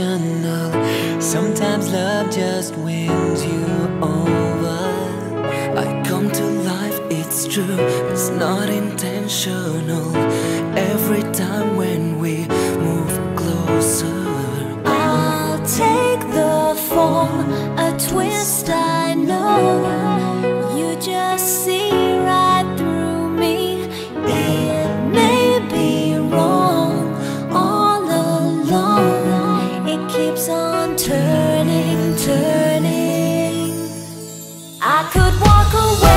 emotional. Sometimes love just wins you over. I come to life, it's true, it's not intentional. Every time when we move closer, I'll take the form, a twist I know. You just see right through me. It may be wrong all along. It keeps on turning, turning. I could walk away.